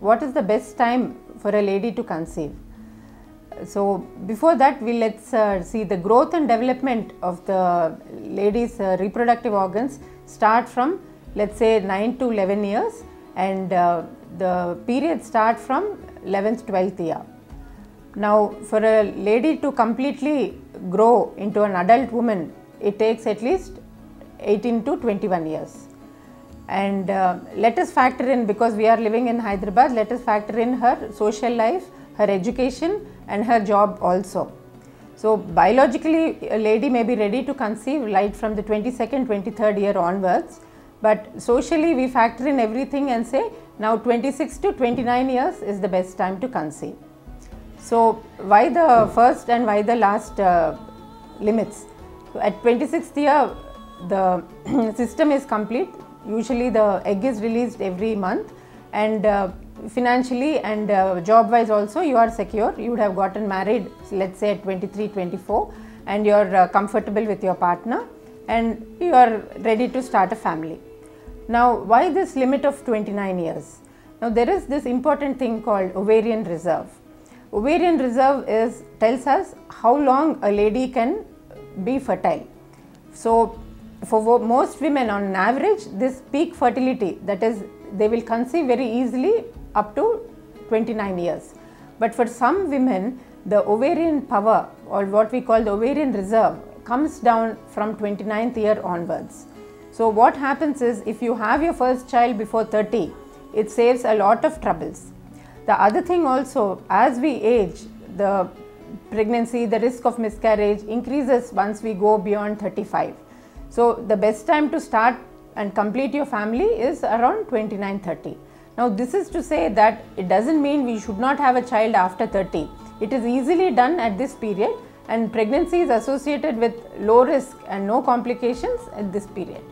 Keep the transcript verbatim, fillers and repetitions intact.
what is the best time for a lady to conceive. So before that, we let's uh, see the growth and development of the lady's uh, reproductive organs start from, let's say, nine to eleven years, and uh, the period start from eleventh to twelfth year. Now, for a lady to completely grow into an adult woman, it takes at least eighteen to twenty-one years. And uh, let us factor in, because we are living in Hyderabad, let us factor in her social life, her education and her job also. So biologically, a lady may be ready to conceive right from the twenty-second, twenty-third year onwards, but socially we factor in everything and say now twenty-six to twenty-nine years is the best time to conceive. So why the first and why the last uh, limits? So at twenty-sixth year, the system is complete. Usually the egg is released every month, and uh, financially and uh, job wise also you are secure. You would have gotten married, let's say, at twenty-three, twenty-four, and you are uh, comfortable with your partner and you are ready to start a family. Now, why this limit of twenty-nine years? Now, there is this important thing called ovarian reserve. Ovarian reserve is tells us how long a lady can be fertile. So for most women, on average, this peak fertility, that is, they will conceive very easily up to twenty-nine years. But for some women, the ovarian power, or what we call the ovarian reserve, comes down from twenty-ninth year onwards. So what happens is, if you have your first child before thirty, it saves a lot of troubles. The other thing also, as we age, the pregnancy, the risk of miscarriage increases once we go beyond thirty-five. So the best time to start and complete your family is around twenty-nine, thirty. Now, this is to say that it doesn't mean we should not have a child after thirty. It is easily done at this period, and pregnancy is associated with low risk and no complications at this period.